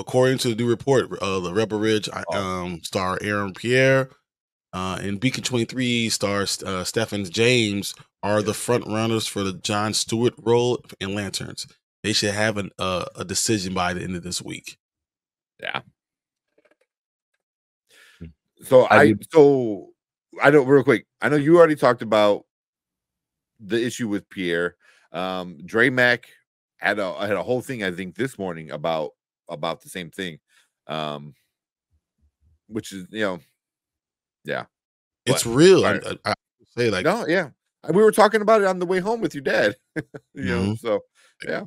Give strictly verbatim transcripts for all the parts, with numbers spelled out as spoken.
According to the new report, uh, the Rebel Ridge um, star Aaron Pierre uh, and Beacon twenty-three star uh, Stephan James are the front runners for the Jon Stewart role in Lanterns. They should have an, uh, a decision by the end of this week. Yeah. So I, I so I don't real quick. I know you already talked about the issue with Pierre. Um, Dray Mack had a had a whole thing I think this morning about about the same thing, um, which is you know, yeah, it's but, real. I, I, I say like no, yeah. We were talking about it on the way home with your dad. you mm-hmm. know, so yeah.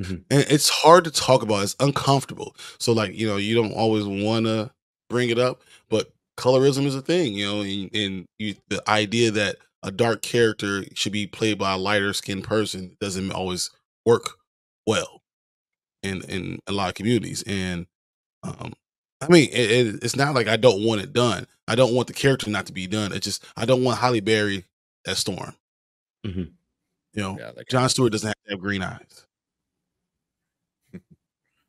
Mm-hmm. And it's hard to talk about. It's uncomfortable. So like you know, you don't always want to bring it up, but colorism is a thing, you know, and, and you, the idea that a dark character should be played by a lighter skinned person doesn't always work well in, in a lot of communities. And, um, I mean, it, it, it's not like I don't want it done. I don't want the character not to be done. It's just, I don't want Halle Berry as Storm, mm-hmm. you know, yeah, like Jon Stewart doesn't have to have green eyes,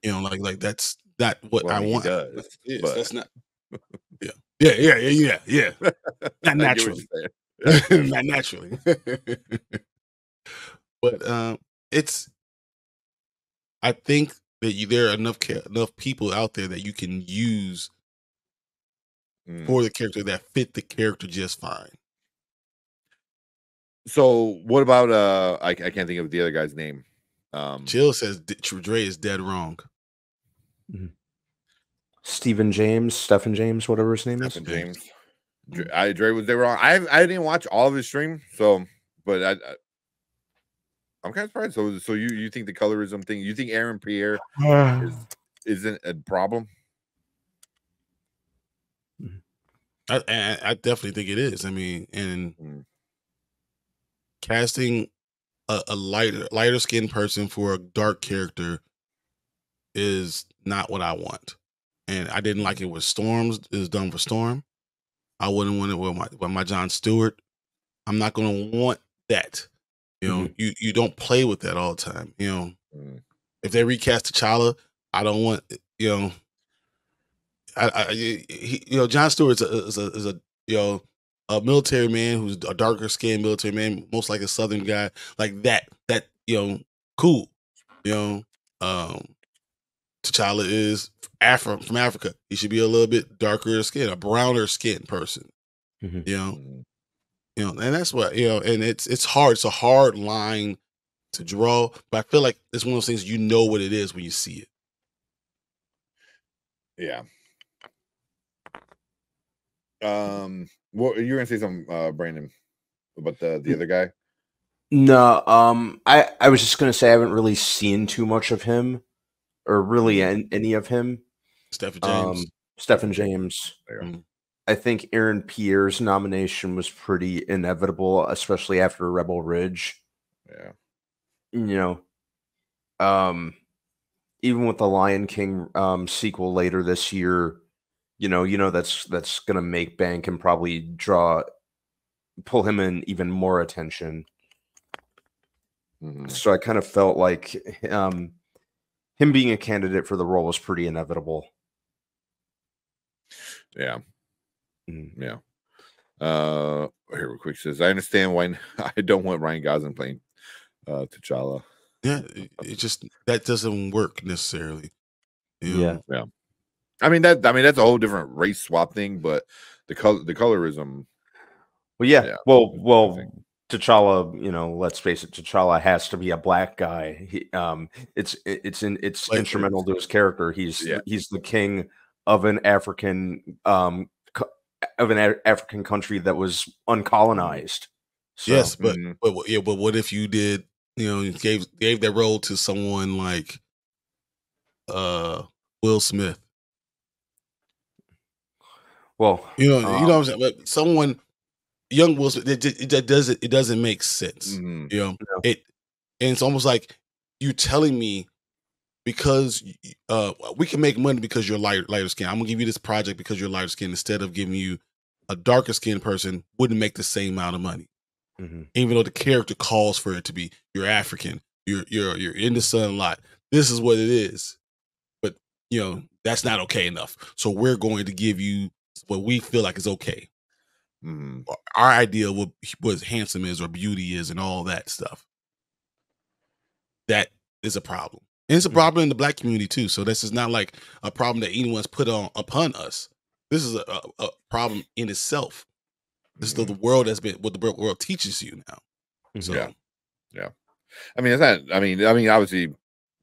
you know, like, like that's, Not what well, I want. Does, that's, yes, but... that's not. Yeah, yeah, yeah, yeah, yeah. yeah. Not naturally. Not naturally. But um, it's. I think that you there are enough enough people out there that you can use mm. for the character that fit the character just fine. So what about uh? I, I can't think of the other guy's name. Um, Jill says Dray is dead wrong. Mm-hmm. Stephen James, Stephan James, whatever his name Stephan is. James. Dray, I Dray was they were on. I I didn't watch all of his stream, so but I, I I'm kind of surprised. So so you you think the colorism thing? You think Aaron Pierre uh, is, isn't a problem? I, I I definitely think it is. I mean, and mm. casting a, a lighter lighter skinned person for a dark character is not what I want, and I didn't like it with Storms. It was done for Storm. I wouldn't want it with my with my Jon Stewart. I'm not going to want that. You know, mm-hmm. you you don't play with that all the time. You know, mm-hmm. if they recast T'Challa, I don't want. You know, I, I he, you know Jon Stewart is a, is a is a you know a military man who's a darker skinned military man, most like a Southern guy like that. That you know, cool. You know, um. T'Challa is Afro from Africa. He should be a little bit darker skin, a browner skin person. Mm-hmm. You know, you know, and that's what you know. And it's it's hard. It's a hard line to draw, but I feel like it's one of those things you know what it is when you see it. Yeah. Um. What you were gonna say something, uh, Brandon, about the the other guy? No. Um. I I was just gonna say I haven't really seen too much of him. Or really any of him. Stephan James. Um, Stephan James. I think Aaron Pierre's nomination was pretty inevitable, especially after Rebel Ridge. Yeah. You know, um, even with the Lion King um, sequel later this year, you know, you know that's that's gonna make bank and probably draw, pull him in even more attention. Mm-hmm. So I kind of felt like. Um, Him being a candidate for the role was pretty inevitable. Yeah. Mm-hmm. Yeah. Uh, here real quick says, I understand why I don't want Ryan Gosling playing uh, T'Challa. Yeah. It, it just, that doesn't work necessarily. You know? Yeah. Yeah. I mean, that, I mean, that's a whole different race swap thing, but the color, the colorism. Well, yeah. yeah. Well, well, T'Challa, you know, let's face it, T'Challa has to be a black guy. He, um, it's it's in it's Lanterns. Instrumental to his character. He's yeah. he's the king of an African um of an a African country that was uncolonized. So, yes, but mm-hmm. but yeah, but what if you did you know gave gave that role to someone like uh Will Smith? Well, you know, um, you know what I'm saying, but someone. Young Will Smith, it, it, it doesn't it doesn't make sense. Mm-hmm. You know yeah. it, and it's almost like you're telling me because uh, we can make money because you're lighter lighter skin. I'm gonna give you this project because you're lighter skin instead of giving you a darker skinned person wouldn't make the same amount of money, mm-hmm. even though the character calls for it to be you're African, you're you're you're in the sun a lot. This is what it is, but you know, that's not okay enough. So we're going to give you what we feel like is okay. Mm. Our idea of what, what handsome is or beauty is and all that stuff. That is a problem. And it's a problem in the black community too. So this is not like a problem that anyone's put on upon us. This is a, a problem in itself. This is the, the world that's been what the world teaches you now. So yeah, yeah. I mean, it's not. I mean, I mean, obviously,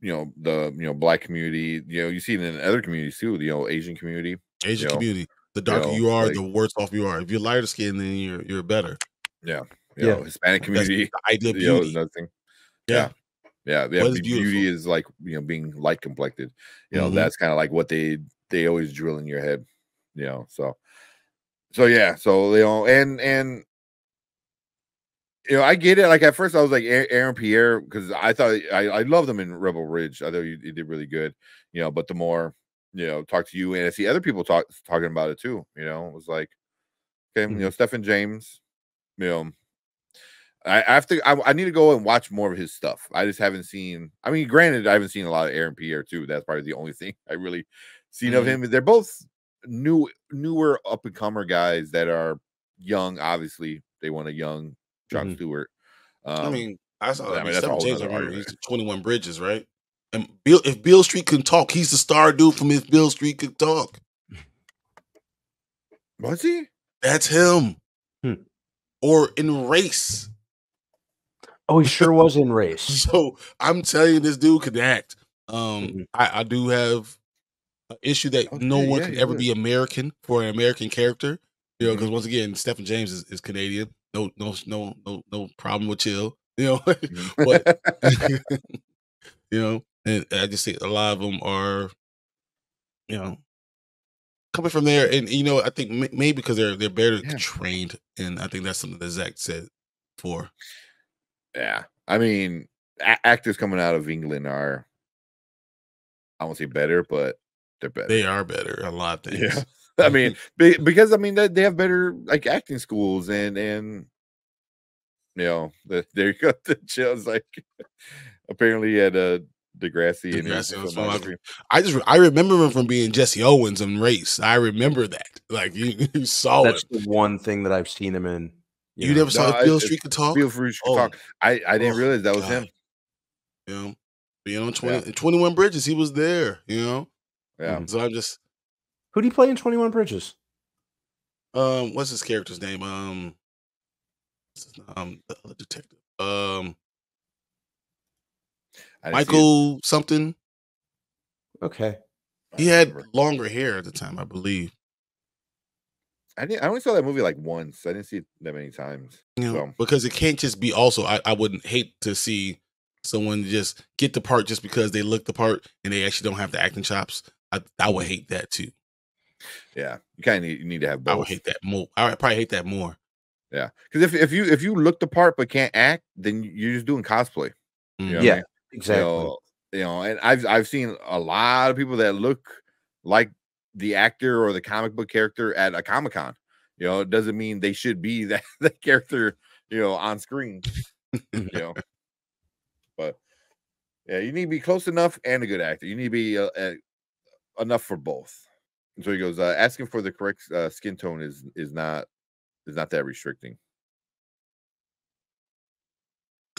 you know, the you know black community. You know, you see it in other communities too. You know, Asian community. Asian community. The darker you are, the worse off you are. If you're lighter skinned, then you're you're better. Yeah. Yeah. Hispanic community. The idea of beauty. Nothing. Yeah. Yeah, yeah. Beauty is like, you know, being light complected. You know, mm-hmm. that's kind of like what they they always drill in your head. You know, so so yeah, so you know, and and you know, I get it. Like at first, I was like Aaron Pierre because I thought I I loved him in Rebel Ridge. I thought he, he did really good. You know, but the more you know, talk to you and I see other people talk talking about it too. You know, it was like okay, mm-hmm. you know, Stephan James. You know. I have to. I, I need to go and watch more of his stuff. I just haven't seen. I mean, granted, I haven't seen a lot of Aaron Pierre too. That's probably the only thing I really seen mm-hmm. of him. They're both new, newer up and comer guys that are young. Obviously, they want a young Jon mm-hmm. Stewart. Um, I mean, I saw. I mean, that's all James. I remember he's Twenty One Bridges, right? And Bill, if Beale Street can talk, he's the star dude from If Beale Street Could Talk. Was he? That's him. Hmm. Or in Race. Oh, he sure was in Race. So I'm telling you, this dude could act. Um, mm-hmm. I, I do have an issue that okay, no one yeah, can ever is. be American for an American character, you know, because mm-hmm. once again, Stephan James is, is Canadian. No, no, no, no, no problem with chill, you know. Mm-hmm. But you know, and I just think a lot of them are, you know, coming from there, and you know, I think maybe because they're they're better yeah. trained, and I think that's something that Zach said for. Yeah, I mean, actors coming out of England are, I won't say better, but they're better. They are better a lot of things. Yeah. I mean, because I mean they have better like acting schools and and you know the, there you go. The chills like apparently at uh Degrassi. Degrassi and was from my, I just I remember him from being Jesse Owens in Race. I remember that. Like you, you saw that's it. the one thing that I've seen him in. You, you know, never saw no, Beale Street Could Talk? Beale Street Could oh. Talk. I, I didn't oh, realize that was God. him. You know, being on twenty, yeah. twenty-one Bridges, he was there, you know? Yeah. So I'm just... Who do you play in twenty-one Bridges? Um, What's his character's name? Um, um the detective. Um, Michael something. Okay. He had longer hair at the time, I believe. I didn't. I only saw that movie like once. I didn't see it that many times. You know, so. Because it can't just be. Also, I, I wouldn't hate to see someone just get the part just because they look the part and they actually don't have the acting chops. I I would hate that too. Yeah, you kind of need, you need to have both. I would hate that more. I would probably hate that more. Yeah, because if if you if you look the part but can't act, then you're just doing cosplay. Mm-hmm. You know yeah, I mean? Exactly. So, you know, and I've I've seen a lot of people that look like the actor or the comic book character at a Comic-Con. You know, it doesn't mean they should be that, that character, you know, on screen. You know, but yeah, you need to be close enough and a good actor. You need to be uh, uh, enough for both. And so he goes, uh, asking for the correct uh, skin tone is is not is not that restricting.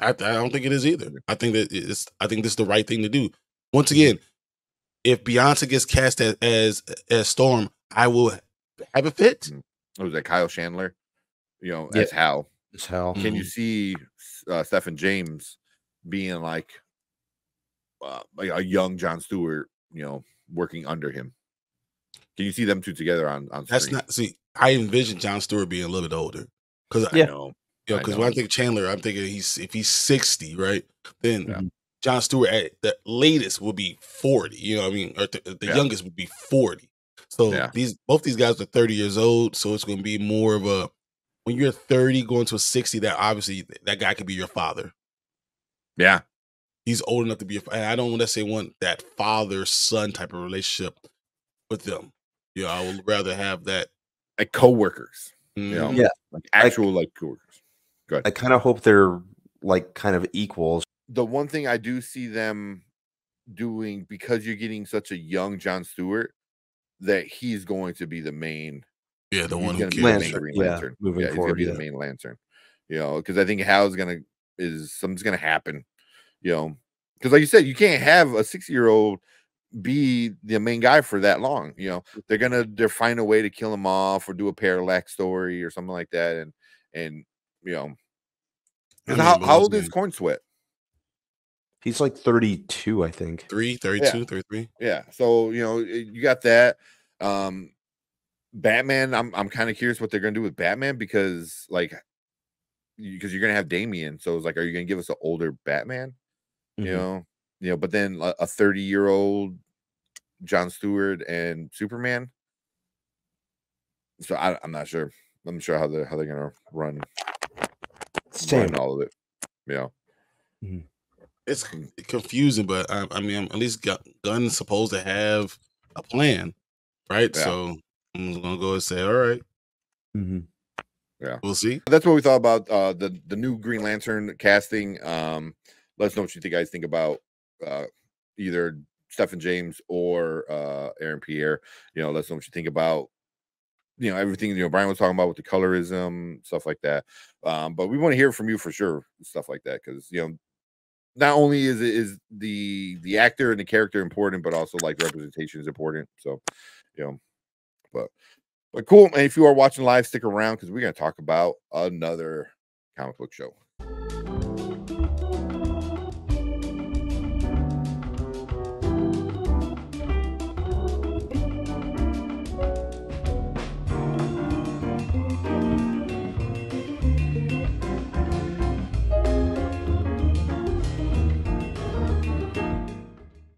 I, I don't think it is either. I think that it's I think this is the right thing to do. Once again, if Beyonce gets cast as, as as Storm, I will have a fit. It was like Kyle Chandler, you know, yeah. as Hal. As Hal. Can mm-hmm. you see uh, Stephan James being like, uh, like a young Jon Stewart, you know, working under him? Can you see them two together on on? That's screen? Not see. I envision Jon Stewart being a little bit older because yeah. I know, you know, because when I think Chandler, I'm thinking he's if he's sixty, right? Then. Yeah. Jon Stewart at the latest will be forty. You know what I mean? Or th the yeah. youngest would be forty. So yeah. these both these guys are thirty years old. So it's going to be more of a, when you're thirty going to a sixty, that obviously that guy could be your father. Yeah. He's old enough to be, and I don't necessarily want that father-son type of relationship with them. You know, I would rather have that. Like co-workers. Mm-hmm. You know, yeah. Like actual I, like co-workers. Go ahead. I kind of hope they're like kind of equals. The one thing I do see them doing, because you're getting such a young Jon Stewart, that he's going to be the main. Yeah, the one who Lantern, the main yeah, Lantern. Moving yeah, forward, he's gonna be yeah. the main Lantern. You know, because I think Hal's gonna is something's gonna happen. You know, because like you said, you can't have a six-year-old be the main guy for that long. You know, they're gonna they're find a way to kill him off or do a parallax story or something like that. And and you know, and how, how old is Corn Sweat? He's like thirty-two, I think. Three, thirty-two, yeah. thirty-three. Yeah. So, you know, you got that. Um, Batman, I'm I'm kind of curious what they're going to do with Batman, because, like, because you're going to have Damian. So it's like, are you going to give us an older Batman? Mm-hmm. You know? You know, but then a thirty-year-old Jon Stewart and Superman. So I, I'm not sure. I'm sure how they're, how they're going to run, run all of it. You know? Mm-hmm. It's confusing, but I, I mean, I'm at least Gunn's supposed to have a plan, right? Yeah. So I'm gonna go and say, all right, mm-hmm. yeah, we'll see. That's what we thought about uh, the the new Green Lantern casting. Um, let us know what you think, guys think about uh, either Stephan James or uh, Aaron Pierre. You know, let us know what you think about you know everything. You know, Brian was talking about with the colorism, stuff like that. Um, but we want to hear from you for sure, stuff like that, because you know. Not only is it is the the actor and the character important, but also like representation is important. So, you know, but but cool. And if you are watching live, stick around because we're gonna talk about another comic book show.